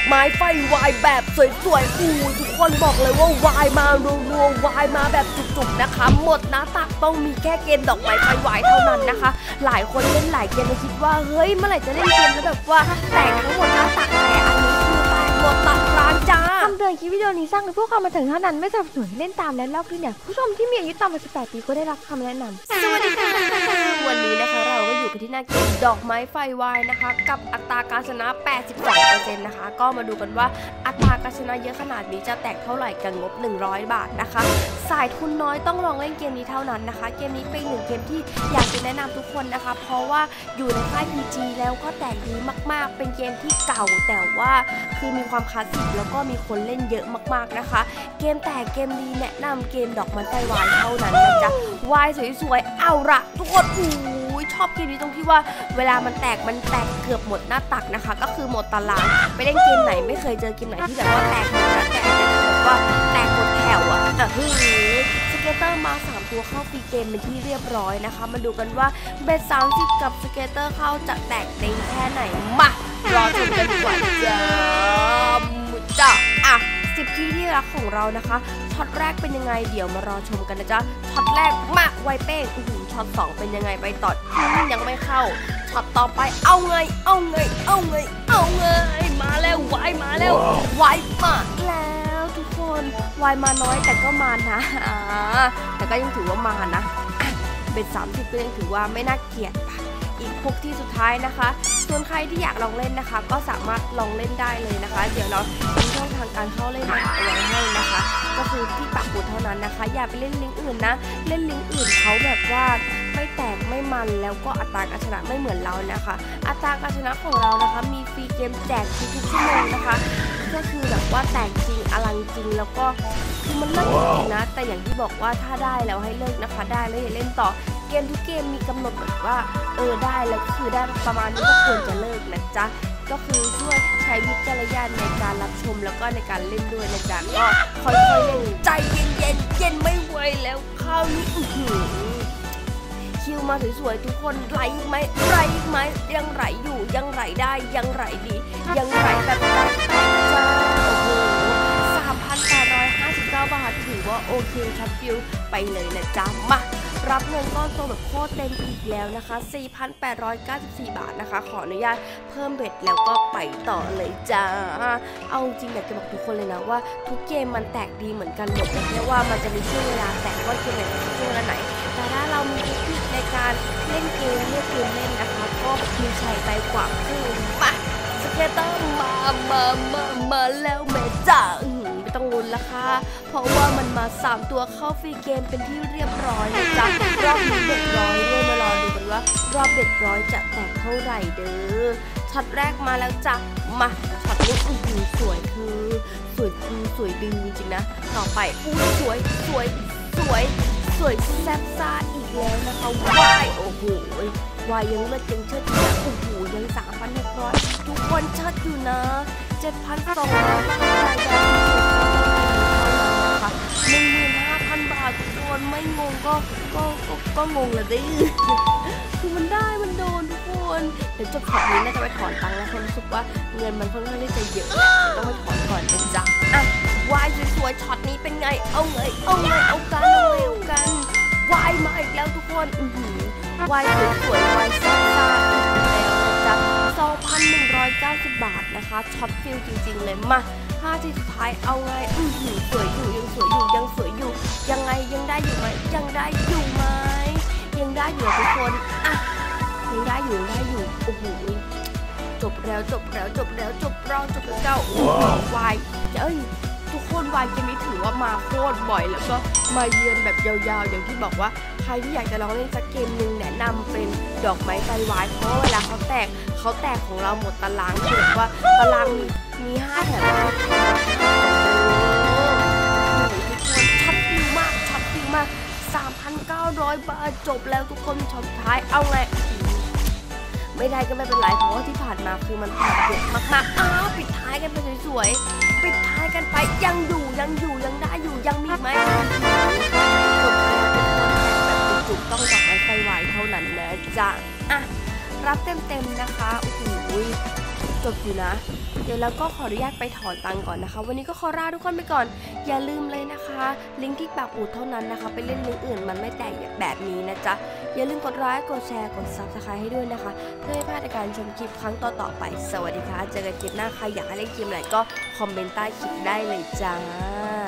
อกไม้ไฟวายแบบสวยๆอู้ทุกคนบอกเลยว่าวายมารัวๆวายมาแบบจุกๆนะคะหมดนะตักต้องมีแค่เกมดอกไม้ไฟวายเท่านั้นนะคะหลายคนเล่นหลายเกมเลยคิดว่าเฮ้ยเมื่อไหร่จะเล่นเกมแล้วแบบว่าแต่ทั้งหมดนะตักแต่อันนี้คือตายหมดตักร้านจ้าคำเตือนคลิปวิดีโอนี้สร้างโดยผู้เข้ามาถึงเท่านั้นไม่สนับสนุนให้เล่นตามและลอกเลียนแบบผู้ชมที่มีอายุต่ำกว่า18 ปีก็ได้รับคำแนะนำสวัสดีค่ะวันนี้นะคะเราก็อยู่กันที่หน้าเกมดอกไม้ไฟวายนะคะกับอัตราการชนะ 82% นะคะก็มาดูกันว่าอัตราการชนะเยอะขนาดนี้จะแตกเท่าไหร่กันงบ100 บาทนะคะสายทุนน้อยต้องลองเล่นเกมนี้เท่านั้นนะคะเกมนี้เป็นหนึ่งเกมที่อยากจะแนะนำทุกคนนะคะเพราะว่าอยู่ในค่าย pg แล้วก็แตกดีมากๆเป็นเกมที่เก่าแต่ว่าคือมีความคลาสสิกแล้วก็มีคนเล่นเยอะมากๆนะคะเกมแตกเกมดีแนะนำเกมดอกไม้ไฟวายเท่านั้นนะจ๊ะวายสวยๆเอาละทุกคนชอบเกมนี้ตรงที่ว่าเวลามันแตกเกือบหมดหน้าตักนะคะก็คือหมดตารางไปเล่นเกมไหนไม่เคยเจอเกมไหนที่แบบว่าแตกหมดนะแต่ว่าแตกหมดแถวอะแต่ฮือสเกตเตอร์มา3ตัวเข้าฟรีเกมเป็นที่เรียบร้อยนะคะมาดูกันว่าเบส30กับสเกตเตอร์เข้าจะแตกในแค่ไหนมารอชมกันก่อนจ้าอ่ะ10ที่ที่รักของเรานะคะช็อตแรกเป็นยังไงเดี๋ยวมารอชมกันนะจ๊ะช็อตแรกมาไวเป้งช็อต2เป็นยังไงไปต่อยังไม่เข้าช็อตต่อไปเอาไงมาแล้ววายมาแล้ววายมาแล้วทุกคนวายมาน้อยแต่ก็มานะแต่ก็ยังถือว่ามานะเป็น30ก็ยังถือว่าไม่น่าเกลียดปะอีก6ที่สุดท้ายนะคะส่วนใครที่อยากลองเล่นนะคะก็สามารถลองเล่นได้เลยนะคะเดี๋ยวเราดูช่องทางการเข้าเล่นไว้ให้นะคะก็คือที่ปักหมุดเท่านั้นนะคะอย่าไปเล่นลิงก์อื่นนะเล่นลิงก์อื่นเขาแบบว่าไม่แตกไม่มันแล้วก็อัตราการชนะไม่เหมือนเรานะคะอัตราการชนะของเรานะคะมีฟรีเกมแจกทุกชั่วโมงนะคะก็คือแบบว่าแตกจริงอลังจริงแล้วก็คือมันเลิกจริงนะแต่อย่างที่บอกว่าถ้าได้แล้วให้เลิกนะคะได้แล้วอย่าเล่นต่อเกมทุกเกมมีกำหนดแบบว่าได้แล้วก็คือได้ประมาณนี้ก็ควรจะเลิกนะจ๊ะก็คือช่วยใช้วิจารณญาณในการรับชมแล้วก็ในการเล่นด้วยนะจ๊ะก็ค่อยๆเล่นใจเย็นไม่ไหวแล้วข้าวนี้คิวมาสวยๆทุกคนไหลไหมยังไหลอยู่ยังไหลได้ยังไหลดียังไหลแบบได้จ้าโอ้โห 3,859 บาทถือว่าโอเคชัดฟิวไปเลยนะจ๊ะมารับเงินก้อนโตแบบโคตรเต็มอีกแล้วนะคะ 4,894 บาทนะคะขออนุญาตเพิ่มเบ็ดแล้วก็ไปต่อเลยจ้าเอาจริงอยากจะบอกทุกคนเลยนะว่าทุกเกมมันแตกดีเหมือนกันหมดแต่แค่ว่ามันจะมีช่วงเวลาแตกว่าเกมไหนช่วงเวลาไหนแต่ถ้าเรามีเทคนิคในการเล่นเกมเล่นนะคะก็มีชัยไปกว่าคู่ปะสเกตเตอร์มาแล้วแม่จ้าต้องลุ้นละค่ะเพราะว่ามันมา3ตัวเข้าฟรีเกมเป็นที่เรียบร้อยนะจ๊ะรอบนี้เบ็ดร้อยด้วยมารอดูกันว่ารอบเบ็ดร้อยจะแตกเท่าไหร่เด้อช็อตแรกมาแล้วจ้ะมาช็อตนี้สวยดึงจริงนะต่อไปสวยแซ่บซ่าอีกแล้วนะคะวายโอ้โหวายยังเลิศยังเชิดอยู่นะโอ้โหยัง 3,600 ทุกคนเชิดอยู่นะ 7,200ไม่งงก็งงเลยดิคือมันโดนทุกคนเดี๋ยวจบคลิปนี้น่าจะไปถอนตังค์แล้วคนรู้สึกว่าเงินมันค่อนข้างที่จะเยอะต้องไปถอนก่อนเป็นจังอ่ะวายสวยๆช็อตนี้เป็นไงเอากันวายมาอีกแล้วทุกคนวายสวยๆวายซ่าซ่าอีกแล้วจัง 2,190 บาทนะคะช็อตฟิลจริงๆเลยมา5ที่สุดท้ายเอาไงสวยอยู่ยังไงยังได้อยู่ไหมทุกคนอ่ะยังได้อยู่โอ้โหจบแล้วจบเจ้ายวายเอ้ยทุกคนวายเกมนี้ถือว่ามาโคตรบ่อยแล้วก็มาเยือนแบบยาวๆอย่างที่บอกว่าใครที่อยากจะลองเล่นสักเกมหนึ่งแนะนำเป็นดอกไม้ไฟวายเพราะเวลาเขาแตกของเราหมดตารางคือแบบว่าตารางมี5แถวมา 3,900 บาทจบแล้วทุกคนช็อตท้ายเอาไงไม่ได้ก็ไม่เป็นไรเพราะว่าที่ผ่านมาคือมันแตกเยอะมากๆปิดท้ายกันไปสวยๆปิดท้ายกันไปยังอยู่ยังได้อยู่ยังมีไหมจบแล้วทุกคนแตกแบบจุกๆต้องดอกไม้ไฟวายเท่านั้นนะจ๊ะอ่ะรับเต็มๆนะคะโอ้โหจบอยู่นะ ดี๋ยวเราก็ขออนุญาตไปถอนตังก่อนนะคะวันนี้ก็ขอลาทุกคนไปก่อนอย่าลืมเลยนะคะลิงก์ที่ปากปูดเท่านั้นนะคะไปเล่นลิงก์อื่นมันไม่แตกแบบนี้นะจ๊ะอย่าลืมกดไลค์กดแชร์กด Subscribe ให้ด้วยนะคะเพื่อไม่พลาดการชมคลิปครั้งต่อๆไปสวัสดีค่ะเจอกันคลิปหน้าใครอยากให้เล่นเกมไหนก็คอมเมนต์ใต้คลิปได้เลยจ้า